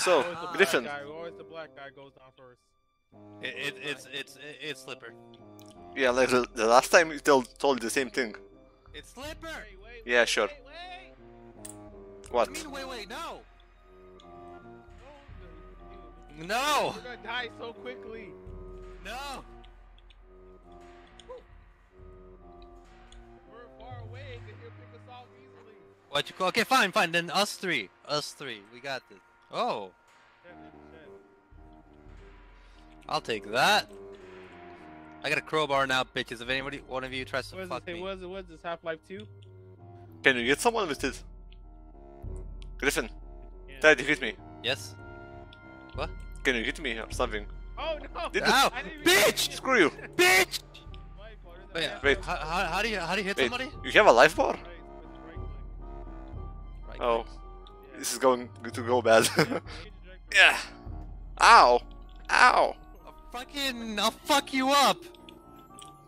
So, Griffin. Always the black guy goes down first. It's Slipper. Yeah, like the last time you told the same thing. It's Slipper. Wait, yeah, sure. Wait. What? You mean, wait, no. No. You're gonna die so quickly. No. We're far away, and you'll pick us off easily. What you call? Okay, fine. Then us three, we got this. Oh. I'll take that. I got a crowbar now, bitches. If anybody, one of you tries to fuck me. What is this, Half-Life 2? Can you get someone with this? Griffin, try to hit me. Yes. What? Can you hit me or something? Oh no! Ow! Bitch! Screw you! Bitch! Oh, yeah. Wait. How do you hit somebody? You have a life bar? Right. Oh, yeah. This is going to go bad. Yeah. Ow! Ow! I'll fuck you up!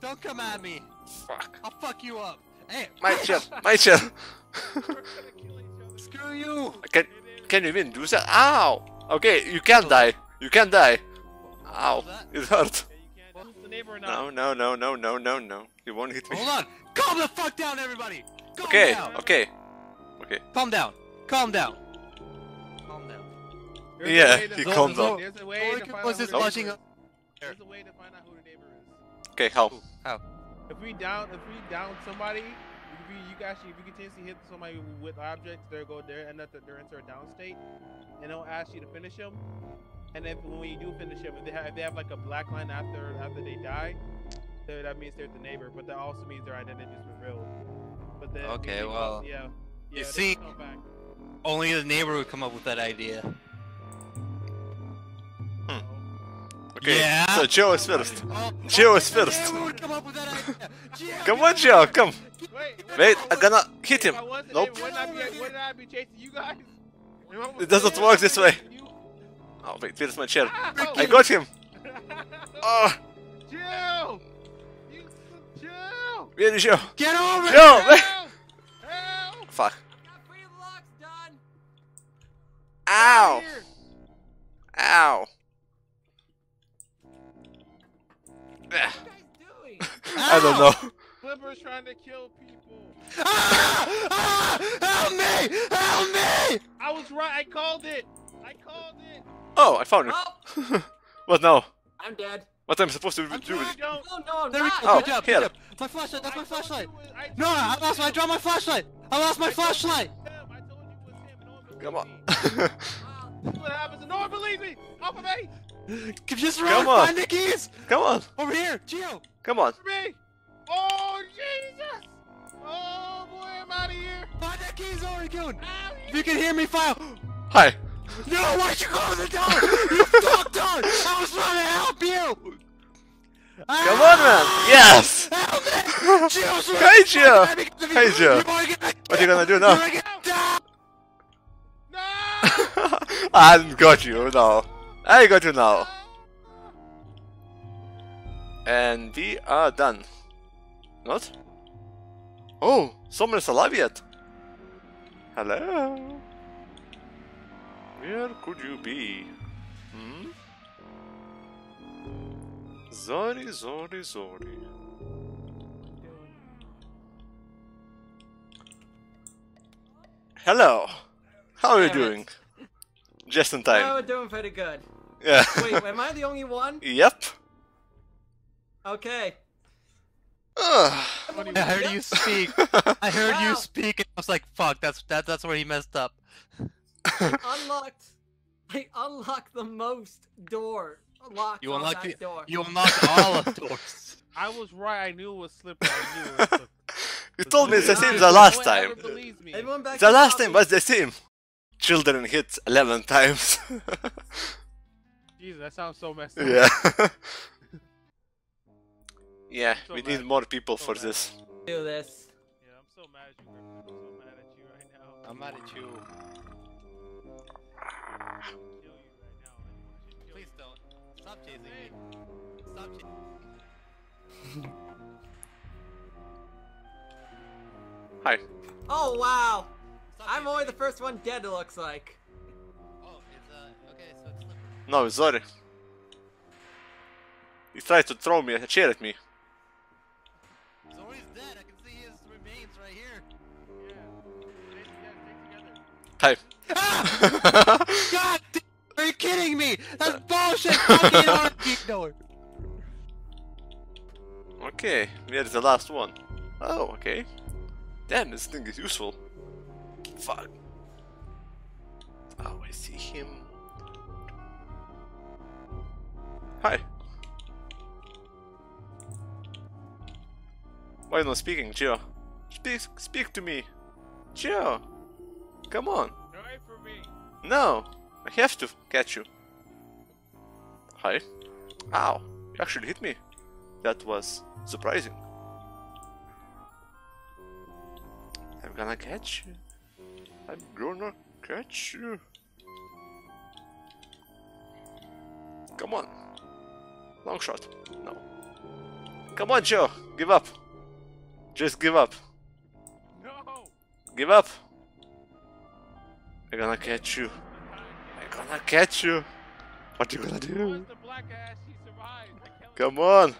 Don't come at me! Fuck! I'll fuck you up! Hey! My chill! We're gonna kill each other. Screw you! Can you even do that? Ow! Okay, you can't die! You can't die! Ow! It hurt! Yeah, no! You won't hit me! Hold on! Calm the fuck down, everybody! Calm down. Okay. Calm down. Yeah, he calmed down. There's a way to find out who the neighbor is. Okay, how? If we down somebody, if you continuously hit somebody with objects, they're into a down state, and they'll ask you to finish them. And if when you do finish them, if they have like a black line after they die, so that means they're the neighbor. But that also means their identity is revealed. But then okay, well, you see, only the neighbor would come up with that idea. Okay, yeah. So Geo is first. Geo is first. Come on, Geo, come. Wait, I'm gonna hit him. Nope. Wouldn't I be chasing you guys? It doesn't work this way. Oh, wait, where's my chair? I got him. Oh. Geo! Geo! Where is Geo? Get over here! Geo, wait! Fuck. Ow! Ow! What are you guys doing? I don't know. Flipper's trying to kill people. Help me! Help me! I was right. I called it. Oh, I found it. Help. What now? I'm dead. What am I supposed to do with it? No, there we go. Oh, good job. Here. That's my flashlight. That's my flashlight. No, I dropped my flashlight. I lost my flashlight. I told you it was him. Come on. This is what happens. No one believes me. Off of me. Just run! Find the keys! Come on! Over here! Geo! Come on! Me. Oh, Jesus! Oh, boy, I'm out of here! Find the keys, Oregon! If you can hear me, file! Hi! No, why'd you close the door? You fucked on! I was trying to help you! Come on, man! Yes! Help me! Geo's right! Hey, Geo! Hey, Geo! What are you gonna do now? No! I haven't got you, no. I got you now. And we are done. Not? Oh, someone's alive yet. Hello. Where could you be? Hmm? Zori. Hello. How are you doing? Just in time. Oh, we're doing pretty good. Yeah. Wait, am I the only one? Yep. Okay. I heard you speak. I heard you speak, and I was like, "Fuck, that's where he messed up." I unlocked the most door. You unlocked that door. You unlocked all of the doors. I was right. I knew it was Slipper. You told me the same the last time. The last time was the same. Children hit 11 times. Jesus, that sounds so messed up. Yeah. Yeah, so we need more people for this. Do this. Yeah, I'm so mad at you, Griffin. I'm so mad at you right now. I'm mad at you. Please don't. Stop chasing me. Stop chasing me. Hi. Oh, wow. I'm only the first one dead, it looks like. Oh, it's No, Zori. He tried to throw me a chair at me. Zori's dead. I can see his remains right here. Yeah. Stay together. Ah! God damn, are you kidding me? That's bullshit. Okay, where is the last one? Oh, okay. Damn, this thing is useful. Fuck. Oh, I see him. Hi. Why are you not speaking, Geo? Speak to me, Geo. Come on. Try for me. No, I have to catch you. Hi. Ow! You actually hit me. That was surprising. I'm gonna catch you. I'm gonna catch you. Come on. Long shot. No. Come on, Joe. Give up. Just give up. No. Give up. I'm gonna catch you. I'm gonna catch you. What are you gonna do? Come on.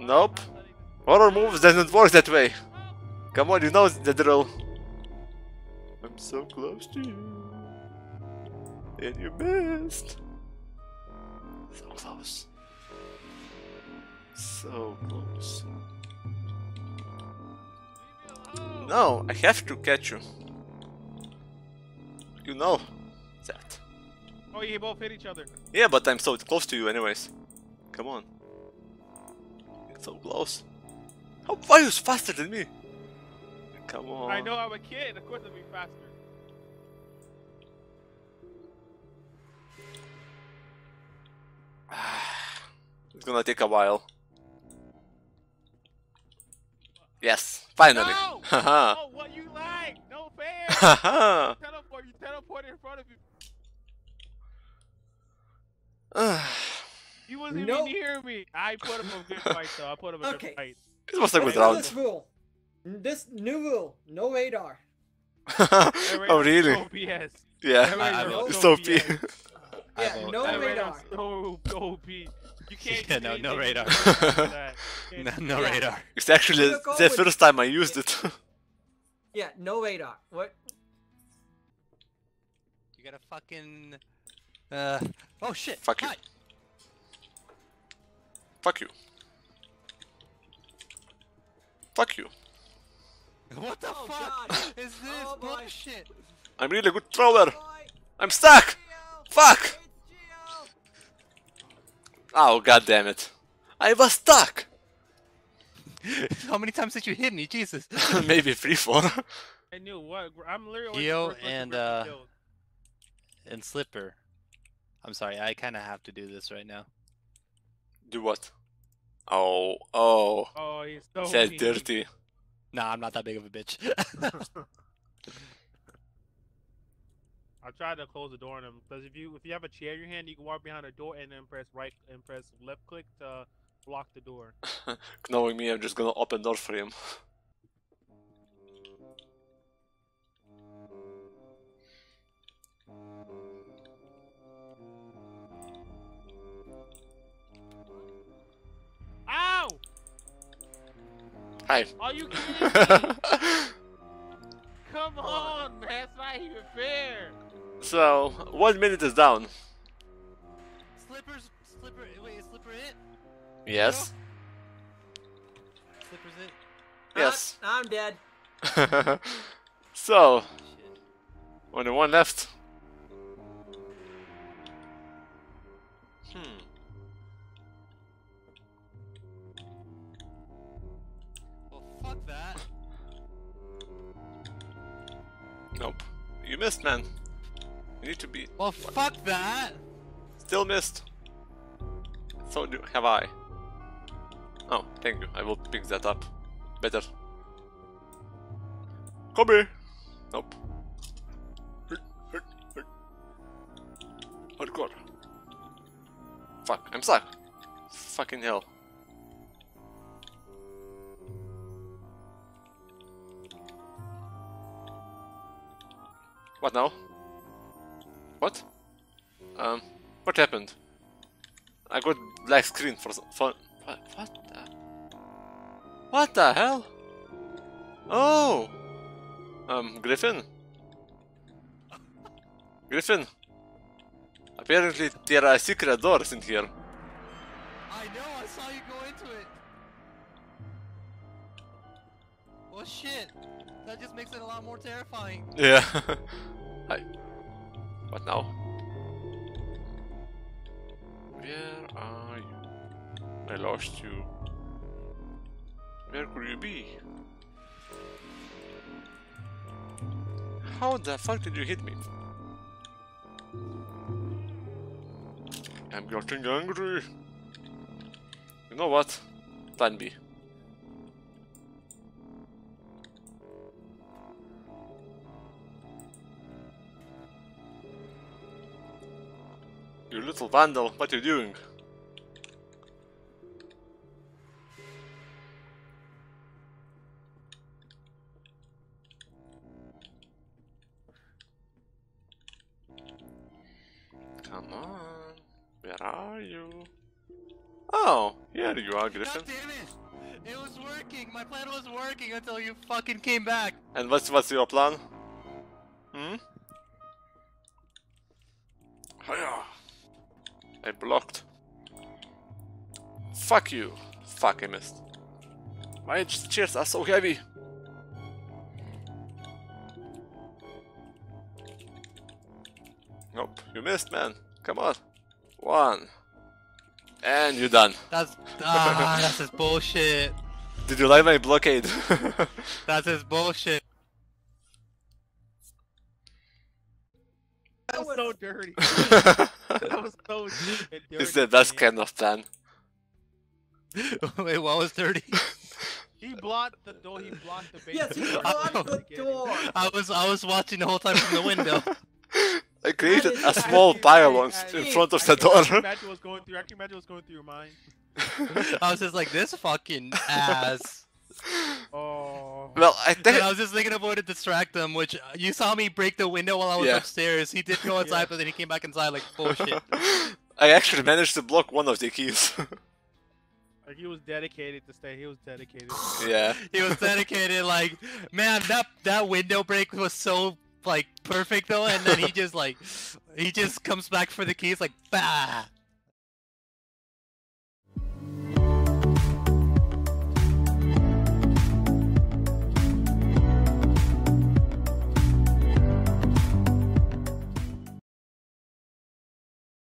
Nope. Horror moves doesn't work that way. Come on, you know the drill. I'm so close to you. And you missed. So close. So close. No, I have to catch you. You know that. Oh, you both hit each other. Yeah, but I'm so close to you anyways. Come on. It's so close. How are you faster than me? Come on. I know, I'm a kid, of course I'll be faster. It's gonna take a while. Yes, finally. No! Oh, what you like? No fair. You teleported in front of you. You wasn't even near me. I put up a good fight, though. I put up a good fight. It was a good round. This rule. This new rule. No radar. Oh, really? OBS. Yeah. It's OP. Yeah, no radar. No OP. You can't do anything. No radar. No radar. It's actually the first time I used it. Yeah, no radar. What? You gotta fucking... Oh shit. Fuck you. Hi. Fuck you. Fuck you. What the fuck is this bullshit? I'm really a good thrower. I'm stuck. Fuck. Oh, god damn it. I was stuck. How many times did you hit me? Jesus. Maybe 3, 4. I knew what. I'm literally. Geo and Slipper. I'm sorry, I kind of have to do this right now. Do what? Oh, oh. Oh, he's so mean. Dirty. Nah, I'm not that big of a bitch. I tried to close the door on him because if you have a chair in your hand, you can walk behind a door and then press right and press left click to block the door. Knowing me, I'm just gonna open the door for him. Ow! Hi. Are you kidding me? Come on, man, that's not even fair. So, 1 minute is down. Slipper, wait, is Slipper it? Yes. No? Slipper's it? Yes. I'm dead. So, shit. Only one left. Hmm. Fuck that. Nope. You missed, man. You need to be... Well, fuck that! Still missed. So do have I. Oh, thank you. I will pick that up. Better. Come here! Nope. Hurt. Oh god. Fuck, I'm stuck. Fucking hell. What now? What? What happened? I got black screen for some fun. What the hell? Oh! Griffin? Griffin? Apparently there are secret doors in here. I know, I saw you go into it. Well shit, that just makes it a lot more terrifying. Yeah. Hi. What now? Where are you? I lost you. Where could you be? How the fuck did you hit me? I'm getting angry. You know what? Plan B. You little vandal, what are you doing? Come on, where are you? Oh, here you are, Griffin. God damn it! It was working! My plan was working until you fucking came back! And what's your plan? Hmm? I blocked. Fuck you. Fuck, I missed. My chairs are so heavy. Nope, you missed, man. Come on. One. And you're done. That's that's his bullshit. Did you like my blockade? That's his bullshit. That was so dirty. That was so dirty. It's the best kind of plan. Wait, what was dirty? He blocked the door. He blocked the base. Yes, he blocked the door. I was watching the whole time from the window. I created a small pile in front of the door. I can imagine what's going through your mind. I was just like, this fucking ass. Oh. Well, I was just thinking of a way to distract him, which you saw me break the window while I was upstairs. He did go inside, but then he came back inside like bullshit. I actually managed to block one of the keys. Like, he was dedicated to stay. He was dedicated. Yeah. He was dedicated. Like, man, that window break was so like perfect though, and then he just comes back for the keys like bah.